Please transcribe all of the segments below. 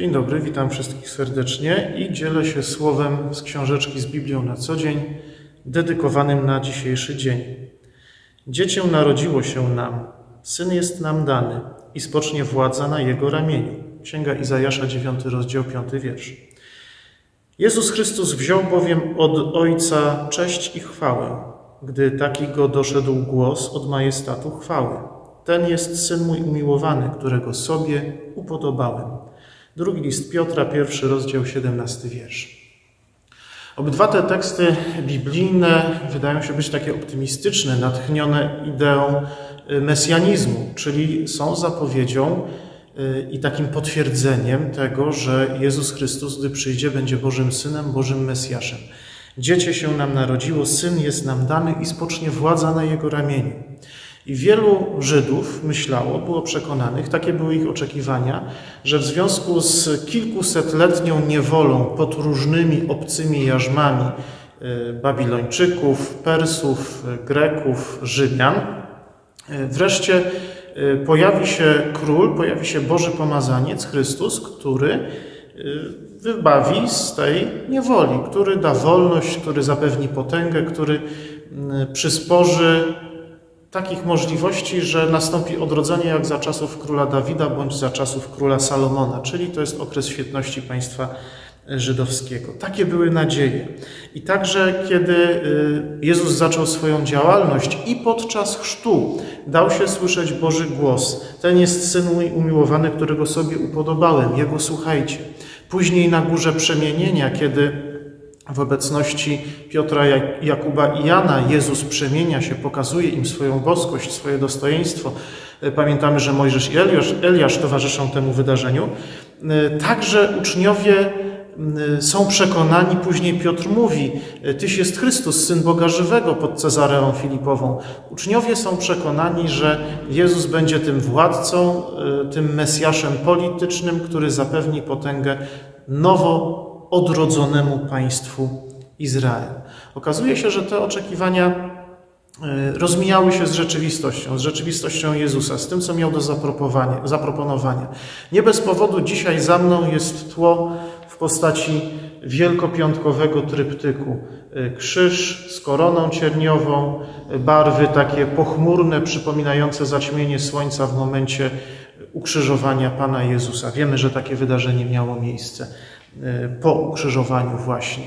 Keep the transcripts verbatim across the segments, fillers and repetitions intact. Dzień dobry, witam wszystkich serdecznie i dzielę się słowem z książeczki z Biblią na co dzień, dedykowanym na dzisiejszy dzień. Dziecię narodziło się nam, Syn jest nam dany i spocznie władza na Jego ramieniu. Księga Izajasza, dziewiąty rozdział, piąty wiersz. Jezus Chrystus wziął bowiem od Ojca cześć i chwałę, gdy taki Go doszedł głos od majestatu chwały. Ten jest Syn mój umiłowany, którego sobie upodobałem. Drugi list Piotra, pierwszy rozdział, siedemnasty wiersz. Obydwa te teksty biblijne wydają się być takie optymistyczne, natchnione ideą mesjanizmu, czyli są zapowiedzią i takim potwierdzeniem tego, że Jezus Chrystus, gdy przyjdzie, będzie Bożym Synem, Bożym Mesjaszem. Dziecię się nam narodziło, Syn jest nam dany i spocznie władza na Jego ramieniu. I wielu Żydów myślało, było przekonanych, takie były ich oczekiwania, że w związku z kilkusetletnią niewolą pod różnymi obcymi jarzmami Babilończyków, Persów, Greków, Rzymian, wreszcie pojawi się król, pojawi się Boży pomazaniec, Chrystus, który wybawi z tej niewoli, który da wolność, który zapewni potęgę, który przysporzy takich możliwości, że nastąpi odrodzenie jak za czasów króla Dawida bądź za czasów króla Salomona, czyli to jest okres świetności państwa żydowskiego. Takie były nadzieje. I także kiedy Jezus zaczął swoją działalność i podczas chrztu dał się słyszeć Boży głos. Ten jest Syn mój umiłowany, którego sobie upodobałem. Jego słuchajcie. Później na Górze Przemienienia, kiedy w obecności Piotra, Jakuba i Jana Jezus przemienia się, pokazuje im swoją boskość, swoje dostojeństwo. Pamiętamy, że Mojżesz i Eliasz, Eliasz towarzyszą temu wydarzeniu. Także uczniowie są przekonani, później Piotr mówi, Tyś jest Chrystus, Syn Boga żywego, pod Cezareą Filipową. Uczniowie są przekonani, że Jezus będzie tym władcą, tym Mesjaszem politycznym, który zapewni potęgę nowo odrodzonemu państwu Izrael. Okazuje się, że te oczekiwania rozmijały się z rzeczywistością, z rzeczywistością Jezusa, z tym, co miał do zaproponowania. Nie bez powodu dzisiaj za mną jest tło w postaci wielkopiątkowego tryptyku. Krzyż z koroną cierniową, barwy takie pochmurne, przypominające zaćmienie słońca w momencie ukrzyżowania Pana Jezusa. Wiemy, że takie wydarzenie miało miejsce po ukrzyżowaniu właśnie.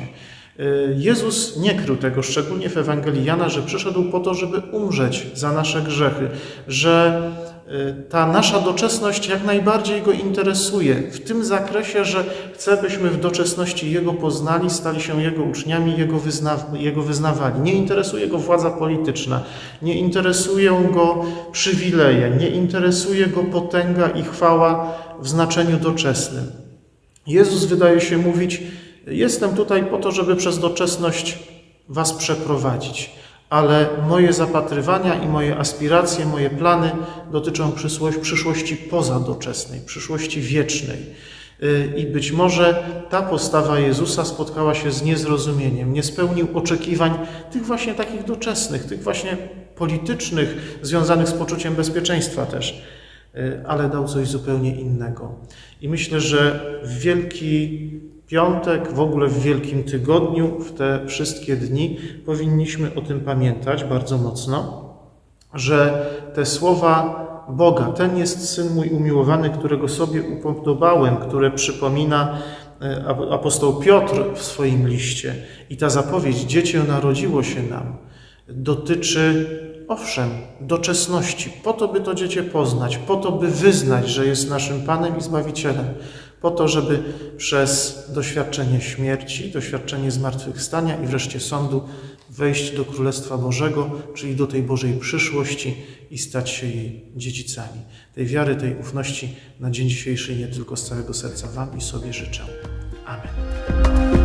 Jezus nie krył tego, szczególnie w Ewangelii Jana, że przyszedł po to, żeby umrzeć za nasze grzechy, że ta nasza doczesność jak najbardziej Go interesuje w tym zakresie, że chce, byśmy w doczesności Jego poznali, stali się Jego uczniami, Jego, wyzna, Jego wyznawali. Nie interesuje Go władza polityczna, nie interesują Go przywileje, nie interesuje Go potęga i chwała w znaczeniu doczesnym. Jezus wydaje się mówić, jestem tutaj po to, żeby przez doczesność was przeprowadzić, ale moje zapatrywania i moje aspiracje, moje plany dotyczą przyszłości pozadoczesnej, przyszłości wiecznej. I być może ta postawa Jezusa spotkała się z niezrozumieniem, nie spełnił oczekiwań tych właśnie takich doczesnych, tych właśnie politycznych, związanych z poczuciem bezpieczeństwa też. Ale dał coś zupełnie innego. I myślę, że w Wielki Piątek, w ogóle w Wielkim Tygodniu, w te wszystkie dni powinniśmy o tym pamiętać bardzo mocno, że te słowa Boga, ten jest Syn mój umiłowany, którego sobie upodobałem, które przypomina apostoł Piotr w swoim liście i ta zapowiedź, dziecię narodziło się nam, dotyczy owszem, doczesności, po to, by to dziecię poznać, po to, by wyznać, że jest naszym Panem i Zbawicielem, po to, żeby przez doświadczenie śmierci, doświadczenie zmartwychwstania i wreszcie sądu wejść do Królestwa Bożego, czyli do tej Bożej przyszłości i stać się jej dziedzicami. Tej wiary, tej ufności na dzień dzisiejszy nie tylko z całego serca Wam i sobie życzę. Amen.